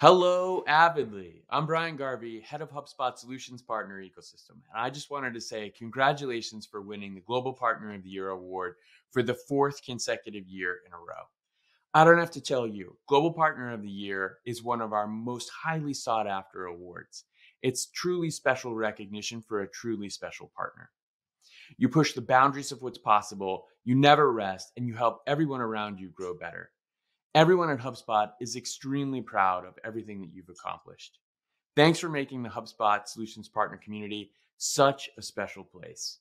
Hello, Avidly. I'm Brian Garvey, head of HubSpot Solutions Partner Ecosystem. And I just wanted to say congratulations for winning the Global Partner of the Year award for the fourth consecutive year in a row. I don't have to tell you, Global Partner of the Year is one of our most highly sought after awards. It's truly special recognition for a truly special partner. You push the boundaries of what's possible, you never rest, and you help everyone around you grow better. Everyone at HubSpot is extremely proud of everything that you've accomplished. Thanks for making the HubSpot Solutions Partner community such a special place.